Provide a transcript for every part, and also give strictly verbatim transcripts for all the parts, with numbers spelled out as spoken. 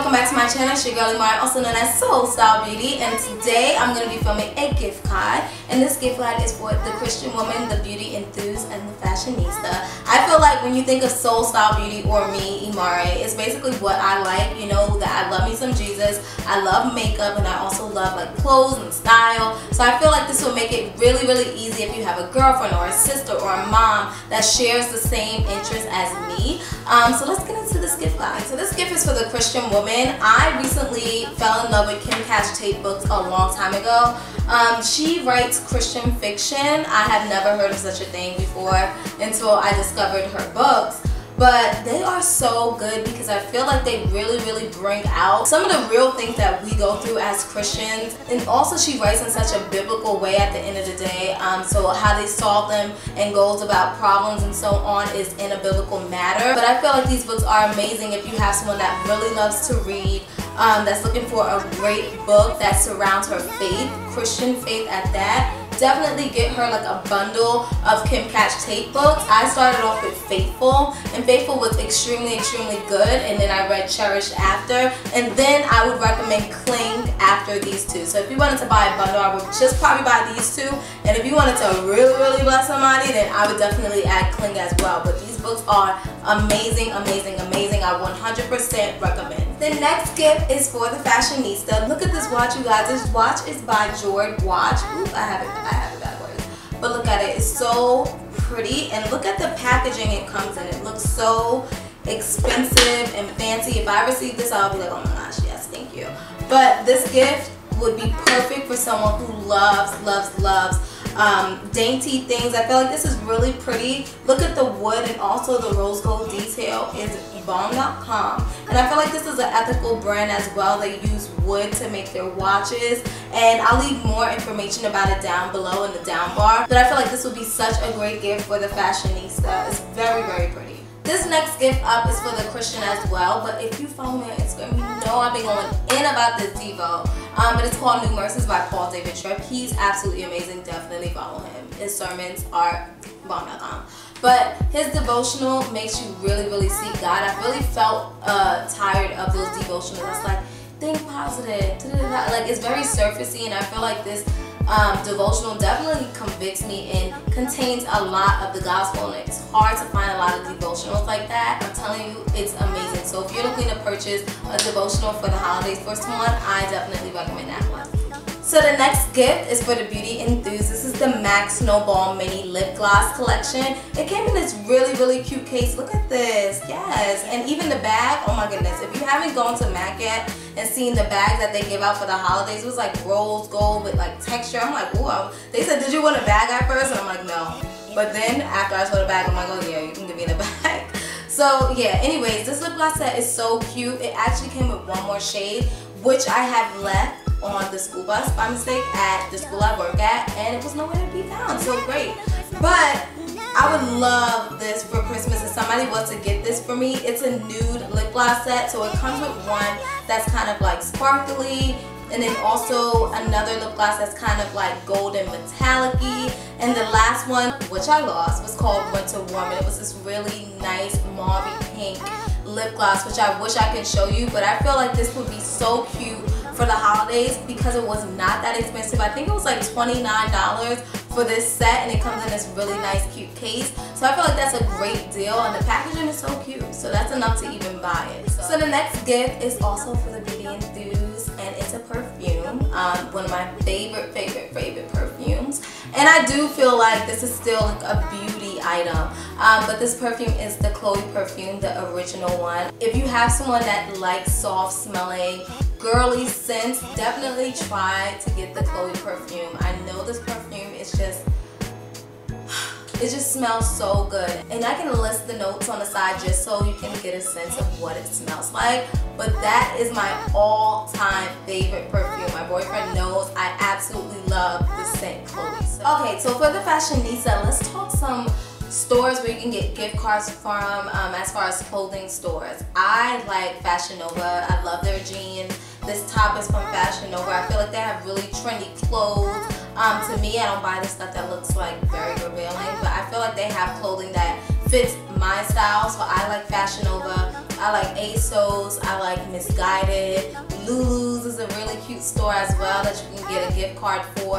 welcome back to my channel. It's your girl Imari, also known as Soul Style Beauty, and today I'm going to be filming a gift card, and this gift card is for the Christian woman, the beauty enthused, and the fashionista. I feel like when you think of Soul Style Beauty or me, Imari, it's basically what I like, you know, that I love me some Jesus, I love makeup, and I also love like clothes and style, so I feel like this will make it really really easy if you have a girlfriend or a sister or a mom that shares the same interests as me. Um, so let's get into this gift card. So this gift is for the Christian woman. I recently fell in love with Kim Cash Tate books a long time ago. Um, she writes Christian fiction. I had never heard of such a thing before until I discovered her books. But they are so good because I feel like they really, really bring out some of the real things that we go through as Christians. And also she writes in such a biblical way at the end of the day. Um, so how they solve them and goals about problems and so on is in a biblical matter. But I feel like these books are amazing if you have someone that really loves to read, um, that's looking for a great book that surrounds her faith, Christian faith at that. Definitely get her like a bundle of Kim Cash Tate books. I started off with Faithful, and Faithful was extremely, extremely good, and then I read Cherish after, and then I would recommend Kling after these two. So if you wanted to buy a bundle, I would just probably buy these two, and if you wanted to really, really bless somebody, then I would definitely add Kling as well. But these books are amazing, amazing, amazing. I one hundred percent recommend. The next gift is for the fashionista. Look at this watch, you guys. This watch is by Jord Watch. Oop, I have it, I have it backwards. But look at it, it's so pretty. And look at the packaging it comes in. It looks so expensive and fancy. If I receive this, I'll be like, oh my gosh, yes, thank you. But this gift would be perfect for someone who loves, loves, loves um, dainty things. I feel like this is really pretty. Look at the wood, and also the rose gold detail is bomb dot com, and I feel like this is an ethical brand as well. They use wood to make their watches, and I'll leave more information about it down below in the down bar, but I feel like this would be such a great gift for the fashionista. It's very, very pretty. This next gift up is for the Christian as well, but if you follow me on Instagram, you know I've been going in about this Devo, um, but it's called New Mercies by Paul David Tripp. He's absolutely amazing. Definitely follow him. His sermons are bomb dot com. But his devotional makes you really, really see God. I really felt uh, tired of those devotionals. It's like, think positive. Like, it's very surfacey, and I feel like this um, devotional definitely convicts me and contains a lot of the gospel, and it's hard to find a lot of devotionals like that. I'm telling you, it's amazing. So if you're looking to purchase a devotional for the holidays for someone, I definitely recommend that one. So the next gift is for the beauty enthused. This is the MAC Snowball Mini Lip Gloss Collection. It came in this really, really cute case. Look at this. Yes. And even the bag, oh my goodness. If you haven't gone to MAC yet and seen the bags that they give out for the holidays, it was like rose gold with like texture. I'm like, whoa. They said, did you want a bag at first? And I'm like, no. But then after I saw the bag, I'm like, oh yeah, you can give me the bag. So yeah, anyways, this lip gloss set is so cute. It actually came with one more shade, which I have left on the school bus by mistake at the school I work at, and it was nowhere to be found. So great. But I would love this for Christmas if somebody was to get this for me. It's a nude lip gloss set, so it comes with one that's kind of like sparkly, and then also another lip gloss that's kind of like golden metallic-y. And the last one, which I lost, was called Winter Woman. It was this really nice mauvey pink lip gloss, which I wish I could show you, but I feel like this would be so cute for the holidays because it was not that expensive. I think it was like twenty-nine dollars for this set, and it comes in this really nice cute case. So I feel like that's a great deal, and the packaging is so cute, so that's enough to even buy it. So, so the next gift is also for the beauty enthused, and it's a perfume, um, one of my favorite favorite favorite perfumes, and I do feel like this is still like a beauty item, um, but this perfume is the Chloe perfume, the original one. If you have someone that likes soft smelling girly scents, definitely try to get the Chloe perfume. I know this perfume is just, it just smells so good. And I can list the notes on the side just so you can get a sense of what it smells like. But that is my all-time favorite perfume. My boyfriend knows I absolutely love the scent Chloe. So, okay, so for the fashionista, let's talk some stores where you can get gift cards from, um, as far as clothing stores. I like Fashion Nova. I love their jeans. This top is from Fashion Nova. I feel like they have really trendy clothes. Um, to me, I don't buy the stuff that looks like very revealing, but I feel like they have clothing that fits my style, so I like Fashion Nova. I like ASOS, I like Misguided. Lulu's is a really cute store as well that you can get a gift card for.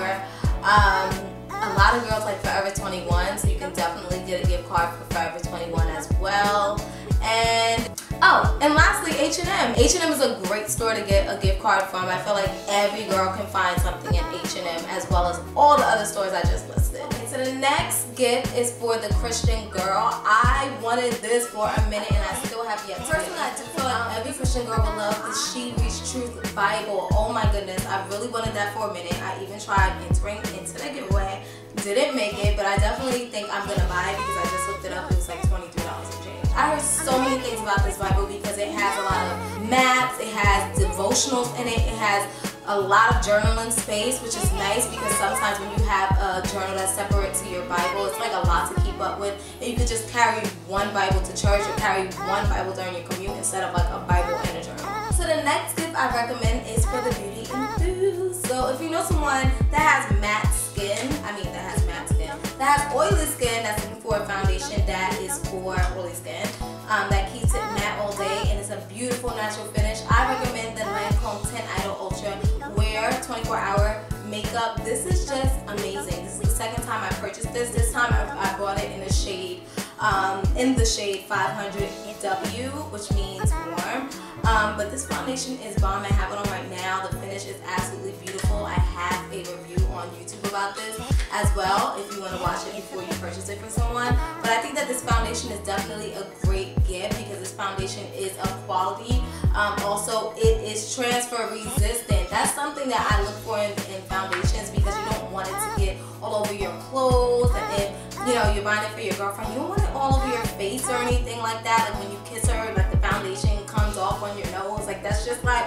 Um, a lot of girls like Forever twenty-one, so you can definitely get a gift card for Forever twenty-one as well. And oh, and lastly, H and M. H and M is a great store to get a gift card from. I feel like every girl can find something in H and M, as well as all the other stores I just listed. Okay, so the next gift is for the Christian girl. I wanted this for a minute and I still have yet to. First thing I had to fill out, every Christian girl will love the She Reads Truth Bible. Oh my goodness, I really wanted that for a minute. I even tried entering into the giveaway. Didn't make it, but I definitely think I'm gonna buy it because I just looked it up. It was like twenty-three dollars a change. I heard so many things about this Bible because it has a lot of maps, it has devotionals in it, it has a lot of journaling space, which is nice because sometimes when you have a journal that's separate to your Bible, it's like a lot to keep up with. And you could just carry one Bible to church or carry one Bible during your commute instead of like a Bible and a journal. So the next gift I recommend is for the beauty enthusiast. So if you know someone that has matte skin, I mean that has matte skin, that has oily skin, that's looking for a foundation that is for oily skin, um, that keeps it matte all day and it's a beautiful natural finish. I recommend the Lancome Teint Idole Ultra Wear twenty-four hour Makeup. This is just amazing. This is the second time I purchased this. This time I, I bought it in the shade, um, in the shade five hundred W, which means warm. Um, but this foundation is bomb. I have it on right now. The finish is absolutely beautiful. I have a review on YouTube about this as well if you want to watch it before you purchase it for someone. But I think that this foundation is definitely a great gift because this foundation is of quality. Um, also, it is transfer resistant. That's something that I look for in, in foundations because you don't want it to get all over your clothes, and if you know you're buying it for your girlfriend, you don't want it all over your face or anything like that. Like when you kiss her, like the foundation comes off on your nose. Like that's just like,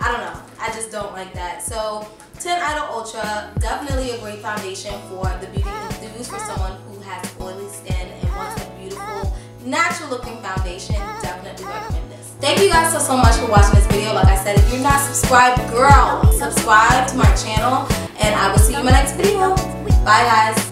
I don't know. I just don't like that. So Teint Idol Ultra, definitely a great foundation for the beauty enthusiast, for someone who has oily skin and wants a beautiful, natural looking foundation. Definitely recommend this. Thank you guys so, so much for watching this video. Like I said, if you're not subscribed, girl, subscribe to my channel, and I will see you in my next video. Bye guys.